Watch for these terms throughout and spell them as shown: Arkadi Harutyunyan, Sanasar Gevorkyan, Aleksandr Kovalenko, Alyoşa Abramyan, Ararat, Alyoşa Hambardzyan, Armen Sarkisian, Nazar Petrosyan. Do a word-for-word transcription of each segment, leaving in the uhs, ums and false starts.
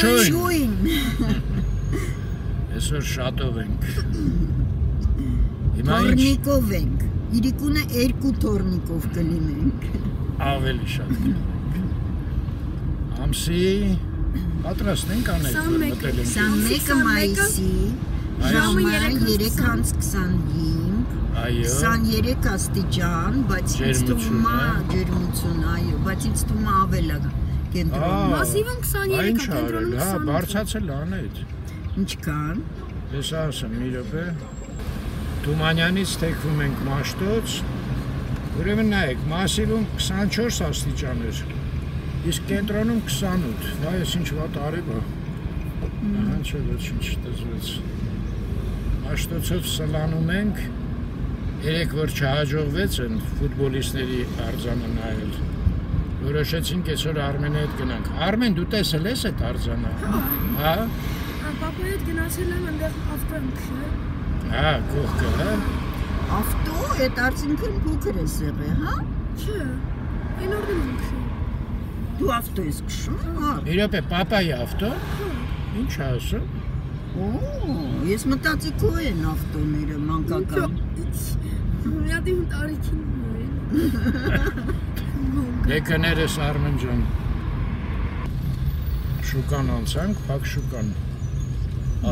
schön. Es ist Schatowenk. Tornikowenk. İdikuna erku Tornikov kelimenk. Aveli Schatowenk. Am si atrasnenk anek. San meka maisi. Ժամը երեք հարյուր քսան հինգ, քսաներեք աստիճան, բայց ինձ թվում է ջերմություն, այո, բայց ինձ թվում է ավել է կենտրոնում։ Մասիվը քսաներեք է կենտրոնում, հա, բարձացել է այդ։ Ինչ կան։ Ես ասեմ, մի րոպե։ Թումանյանից թեքվում ենք Մաշտոց։ Ուրեմն նայեք, Մասիվում քսանչորս աստիճան էր, իսկ կենտրոնում քսանութ։ Դա ես ինչ վատ արել եմ։ Ահա չէ, ոչինչ դժվեց։ Աշտոցով սլանում ենք, երեք որ չհաջողվեց են ֆուտբոլիստների արձանը նայել, որոշեցինք այսօր Արմենի հետ գնանք։ Արմեն, դու տեսել ես այդ արձանը, հա? Պապայի հետ գնացել եմ, այնտեղ ավտո եմ քշել։ Հա, կողքը, հա։ Ավտո, այդ արձինքն փոքր է սեղը, հա? Չէ, այն օրն եմ քշել։ Դու ավտո ես քշում, հա։ Իրոպե, պապայի ավտո։ Ինչ ասում։ Ես մտածի քո են ավտոները մանկական։ Միատի հունդ արիքին մոյն։ Եկներես Արմեն ջան։ Շուկան անցանք, պակ շուկան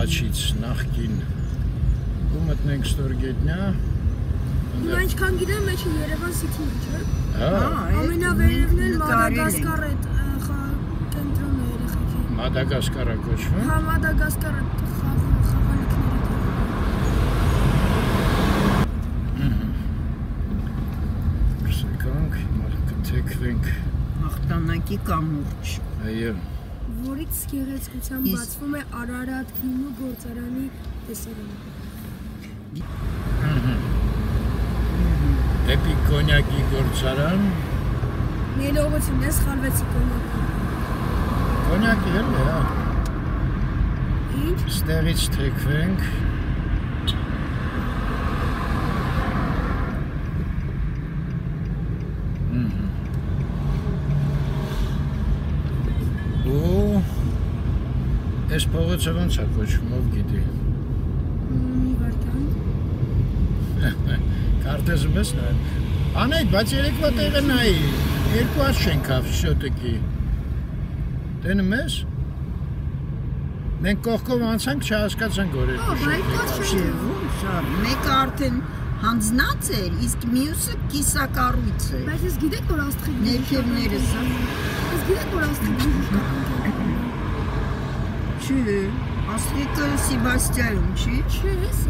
աչից, նախկին։ Ու մտնենք ստորգետնյա։ Հիմա ինչքան գիտեմ մեջը Երևան Սիթին չէ։ Հա, ամենավերևն էլ Մադագասկար է կենտրոնը երեխեքի։ Մադագասկար է կոչվում։ Հա, Մադագասկար է Աղտանակի կամուրջ Որից գեղեցկության բացվում է Արարատ գինու գործարանի տեսարանը Դեպի կոնյակի գործարան Ելողություն ես խալվեցի կոնյակի Կոնյակի էլ է, հա Ինչ? Ստեղից թեքվենք Ես պողոցը ոնց է կոչվում, ով գիտի։ Վարդան։ Կարտեզում ես նայում։ Անայդ, բայց երեկվա տեղը նայի, երկու աս չենք հավ շոտըքի։ Դենում ես։ Մենք կողքով անցանք չհասկացանք որ երկու շոտըքի։ Մեկ արդեն հանձնած էր, իսկ մյուսը կիսակառույց էր։ Բայց ես գիտեք, որ աստղիկ ներքևներս է։ Ես գիտեք, որ աստղիկ ներքևներս է։ Չէ, աստղիկը Սեբաստյանում չի։ Չէ, ես է։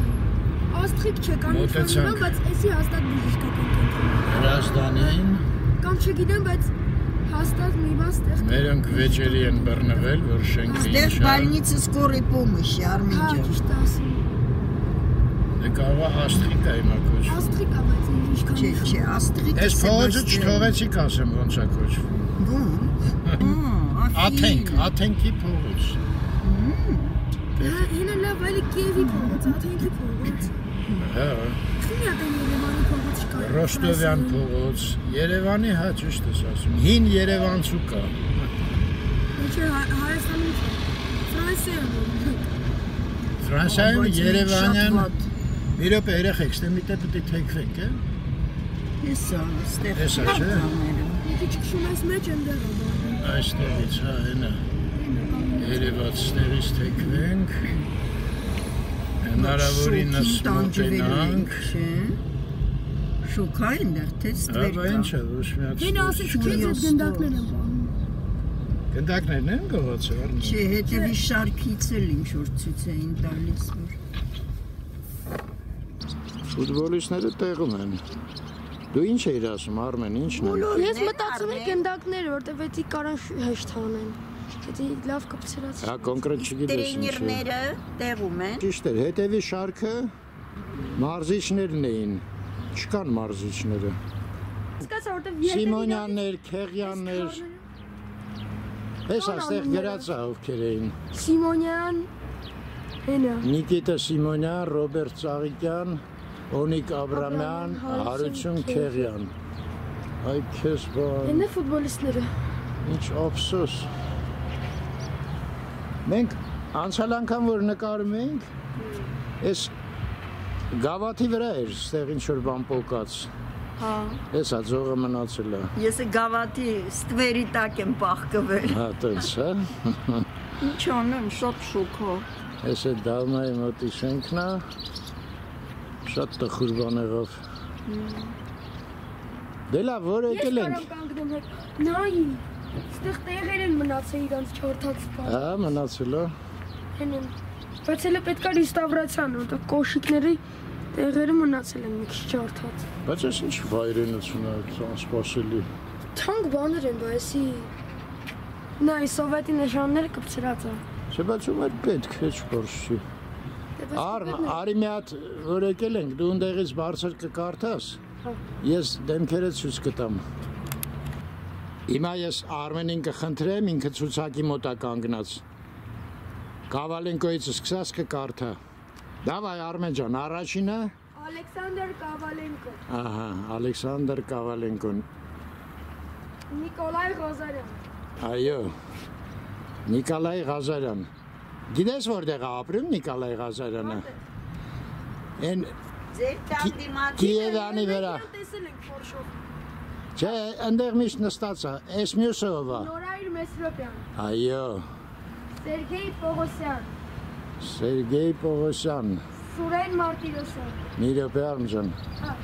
Աստղիկ չէ, կան իխանիվան, բայց էսի հաստատ բուժիշկատ ընկատում։ Հրաստանին։ Կամ չէ գիտեմ, բայց հաստատ մի բաս տեղ տեղ։ Մերոնք վեջերի են բրնվել, որ շենքի ինչա։ Ստեղ բալնիցը սկորի պոմշի, արմինջը։ Հին է լավ այլի կևի փողոց, աթենքի փողոց։ Հին է ատեն երևանի փողոց չկարում։ Ռոստովյան փողոց, երևանի հա չուշտ ես ասում, հին երևանցու կա։ Ինչը Հայաստանում չէ, Ֆրանսիայում։ Ֆրանսիայում երևանյան, իրոպ երեխեք, ստե մի տե պտի թեքվեք է։ Հեսա, ստեղ չկա Երևացներից թեքվենք, հնարավորինս մոտենանք։ Շուկա են դեղ, թե ստվեր կա։ Հա, ինչ է, ոչ միած։ Հեն ասեց, կեզ էդ գնդակներ են բանում։ Գնդակներն են գողացը, արմին։ Չէ, հետևի շարքից էլ ինչ-որ ցույց էին տալիս որ։ Ֆուտբոլիստները տեղում են։ Դու ինչ էիր ասում, Արմեն, ինչն է։ Ես մտածում եմ գնդակները, որտեղ էդի կարան հեշտանեն։ Հետի լավ կպցրած։ Հա, կոնկրետ չգիտես ինչը։ Տրեյներները տեղում են։ Ճիշտ էր, հետևի շարքը մարզիչներն էին, չկան մարզիչները։ Սկացա, որտև երդևին։ Սիմոնյաններ, Քեղյաններ։ Ես աստեղ գրացա, ովքեր էին։ Սիմոնյան, հենը։ Նիկիտա Սիմոնյան, Ռոբերտ Ծաղիկյան, Օնիկ Աբրամյան, Հարություն Քեղյան։ Այ քեզ բան։ Հենը ֆուտբոլիստները։ Ինչ ափսոս։ Մենք անցյալ անգամ որ նկարում էինք, այս գավաթի վրա էր ստեղ ինչ որ բան փոկած։ Հա։ Էս է ձողը մնացել է։ Ես է գավաթի ստվերի տակ եմ փախկվել։ Հա, տենց, հա։ Ինչ անեմ, շատ շոկով։ Էս է դալմայի մոտի շենքն է։ Շատ տխուր բան եղավ։ Դե լավ, որ եկել ենք։ Նայ, ստեղ տեղեր են մնացել իրանց չորթած բան։ Հա, մնացել է։ Հենն։ Բայց էլը պետք է ռեստավրացիան, որտեղ կոշիկների տեղերը մնացել են մի քիչ չորթած։ Բայց այս ինչ վայրենություն է, անսպասելի։ Թանկ բաներ են, այսի։ Նայ, սովետի նշանները կպցրած է։ Չէ, բայց ու՞մ է պետք, քեչ բարձի։ Արմ, արի մի հատ որ եկել ենք, դու ընդեղից բարձր կկարդաս։ Ես դեմքերը ցույց կտամ։ Հիմա ես Արմենին կխնդրեմ ինքը ցուցակի մոտա կանգնած։ Կովալենկոից սկսած կկարդա։ Դավայ Արմեն ջան, առաջինը Ալեքսանդր Կովալենկո։ Ահա, Ալեքսանդր Կովալենկոն։ Նիկոլայ Ղազարյան։ Այո։ Նիկոլայ Ղազարյան։ Գիտես որտեղ է ապրում Նիկոլայ Ղազարյանը։ Էն Կիևանի վրա։ Չէ, այնտեղ միշտ նստած է, այս մյուսը ով է։ Նորայր Մեսրոպյան։ Այո։ Սերգեյ Պողոսյան։ Սերգեյ Պողոսյան։ Սուրեն Մարտիրոսյան։ Մի րոպե արմջան։ Հա։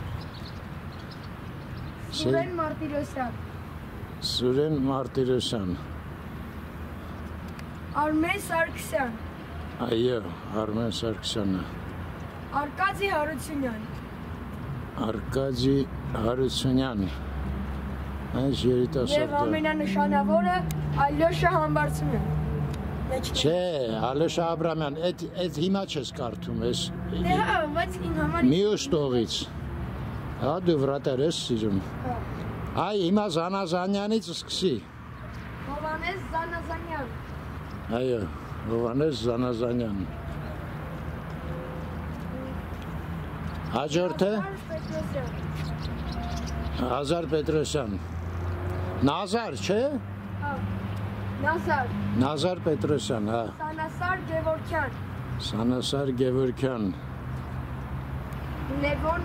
Սուրեն Մարտիրոսյան։ Սուրեն Մարտիրոսյան։ Armen Sarkisian. Այո, Armen Sarkisian-ը. Arkadi Harutyunyan. Arkadi Harutyunyan. Այս երիտասարդը։ Եվ ամենանշանավորը Alyoşa Hambardzyan։ Չէ, Alyoşa Abramyan, այդ այդ հիմա չես կարդում, էս։ Դե հա, բայց ինձ համար։ Մյուս տողից։ Հա դու վրատեր ես սիրում։ Հա։ Այ հիմա Զանազանյանից սկսի։ Հովանես Զանազանյան։ Այո, Հովանես Զանազանյան։ Հաջորդը Nazar Petrosyan։ Nazar, չէ՞։ Հա։ Nazar։ Nazar Petrosyan, հա։ Sanasar Gevorkyan։ Sanasar Gevorkyan։ Levon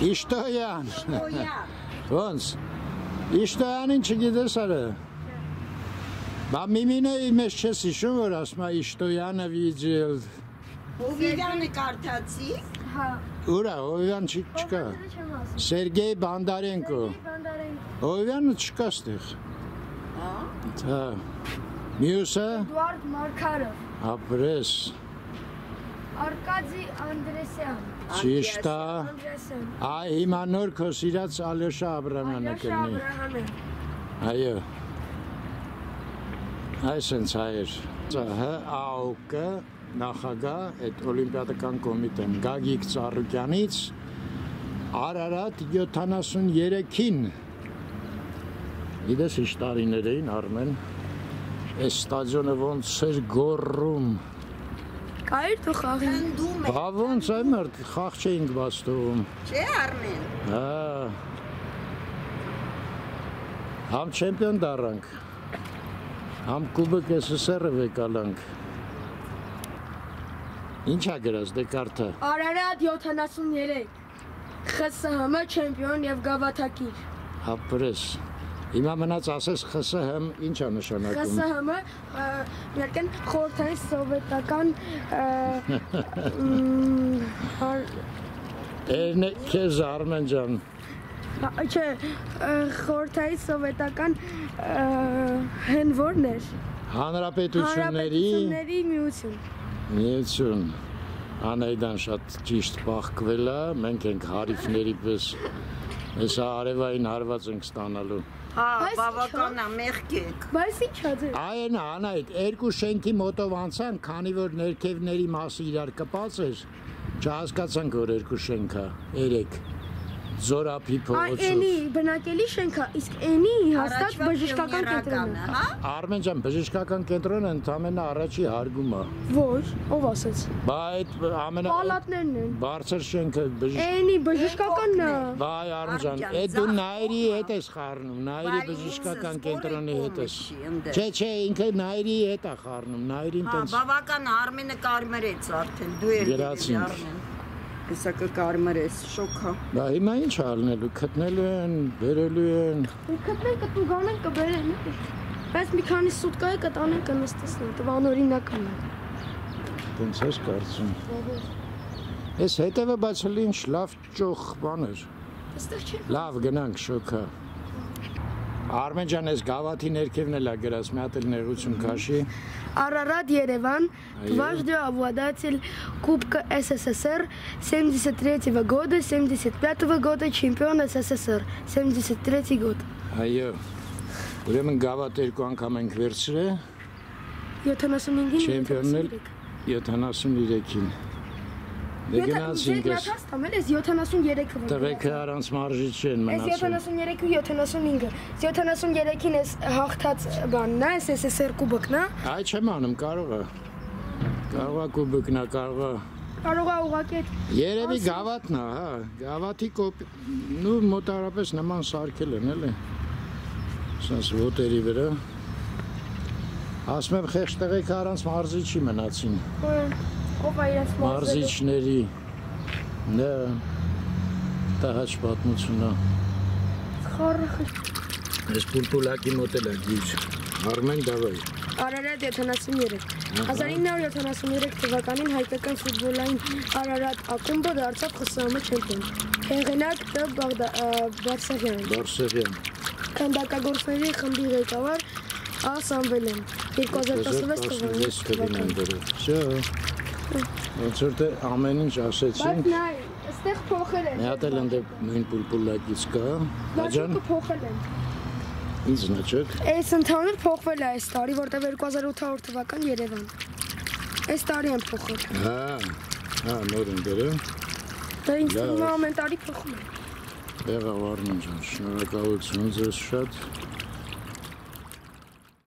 İştoyan։ Iştoyan։ Iştoyan։ Ոնց։ Iştoyanին չգիտես արը։ Բա միմինը իմես չես հիշում, որ ասմա Իշտոյանը վիջել։ Օվիդյանը կարդացիք։ Հա։ Ուրա, Օվիդյան չկա։ Սերգեյ Բանդարենկո։ Օվիդյանը չկա ստեղ։ Հա։ Հա։ Մյուսը։ Էդուարդ Մարկարով։ Ապրես։ Արկադի Անդրեսյան։ Ճիշտ է։ Այ հիմա նոր քո սիրած Ալյոշա Աբրամյանը կլինի։ Ալյոշա Աբրամյանը։ Այո։ Այսենց հայր, Ա Օ Կ նախագահ, այդ օլիմպիադական կոմիտեն, Գագիկ Ծառուկյանից Արարատ յոթանասուներեքին, իդես ինչ տարիներ էին, Արմեն, այս ստադիոնը ոնց էր գոռում։ Կայր թող խաղի։ Հա ոնց այ մարդ, խաղ չէինք բաց թողում։ Չէ Արմեն։ Հա։ Համ չեմպիոն դառնանք։ Համ կուբիկ Ս Ս Ռ-ը վեկալանք։ Ինչ է գրած դե կարդա։ Արարատ յոթանասուներեք։ Խ Ս Հ Մ չեմպիոն եւ գավաթակիր։ Ապրես։ Հիմա մնաց ասես Խ Ս Հ Մ ինչ է նշանակում։ Խ Ս Հ Մ ներքին խորհրդային սովետական Էն քեզ Արմեն ջան։ Չէ, խորհրդային սովետական հեն որն էր։ Հանրապետությունների Հանրապետությունների միություն։ Միություն։ Անայդան շատ ճիշտ բախվել է, մենք ենք հարիվների պես այս արևային հարված ենք ստանալու։ Հա, բավական է, մեղքեք։ Բայց ի՞նչ է ձեր։ Այն անայդ երկու շենքի մոտով անցան, քանի որ ներքևների մասը իրար կպած էր, չհասկացանք որ երկու շենք է, երեք։ Zora pripovoçu. Բնակելի շենքը, իսկ էնի հաստատ բժշկական կենտրոնն է։ Արմենջան բժշկական կենտրոնը ընդամենը առաջի հարգում է։ Ոչ, ով ասաց։ Բա այդ ամենա պալատներն են։ Բարձր շենքը բժշկ։ Էնի բժշկականն է։ Բայ Արմենջան, է դու Նայրի հետ ես խառնում, Նայրի բժշկական կենտրոնի հետ ես։ Չէ, չէ, ինքը Նայրի հետ է խառնում, Նայրին տենց։ Հա, բավական Արմենը կարմրեց արդեն, դու եք Արմեն։ Կսակը կարմեր ես, շոքա։ Դա հիմա ինչ արնելու, գտնելու են, վերելու են։ Գտնել կտուգանեն կբերեն։ Բայց մի քանի սուտկա է կտանեն կնստեսնեն, տվան օրինակն է։ Տենց ես կարծում։ Ես հետևը բացել ինչ լավ ճոխ բան էր։ Այստեղ չէ։ Լավ գնանք շոքա։ Արմեն ջան, ես գավաթի ներքևն էլա գրած, մի հատ էլ ներություն քաշի։ Ararat Yerevan дважды обладатель Кубка СССР семьдесят третьего года, семьдесят пятого года, чемпион СССР семьдесят третий год. Այո։ Ուրեմն գավաթ երկու անգամ ենք վերցրել։ յոթանասունհինգին։ Չեմպիոններ յոթանասունհինգին։ Դեգնացինք էս։ Ես յոթանասունհինգը։ Տղեկը առանց մարզի չեն մնացել։ Ես յոթանասունհինգը, յոթանասունհինգը։ յոթանասունհինգին էս հաղթած բանն է, էս ՍՍՍ կուբոկն է։ Այ չեմ անում, կարող է։ Կարող է կուբոկն է, կարող է։ Կարող է ուղակի։ Երևի գավաթն է, հա, գավաթի կոպ, նու մոտարապես նման սարքել են, էլի։ Սենց ոտերի վրա։ Ասում եմ խեղճ տղեկը առանց մարզի չի մնացին։ Մարզիչների տահաչ պատմությունը։ Ես պուլպուլակի մոտ էլ ագիծ, Արմեն դավայ։ Արարատ յոթանասունհինգ։ հազար ինը հարյուր յոթանասունհինգ թվականին հայկական ֆուտբոլային Արարատ ակումբը դարձավ ԽՍՀՄ չեմպիոն։ Հեղինակ Տ. Բարսեղյան։ Բարսեղյան։ Քանդակագործների խմբի ղեկավար Ա. Սամվելյան։ երկու հազար տասնվեց թվականին։ Անցորդը ամեն ինչ ասեցինք։ Բայց նայ, այստեղ փոխել են։ Միատել ընդեպ նույն պուլպուլակից կա։ Նաչոքը փոխել են։ Ինչ նաչոք։ Այս ընդհանուր փոխվել է այս տարի, որտեղ երկու հազար ութ հարյուր թվական Երևան։ Այս տարի են փոխել։ Հա, հա, նոր են դրել։ Դա ինձ թվում է ամեն տարի փոխում են։ Եղավ Արմեն ջան, շնորհակալություն ձեզ շատ։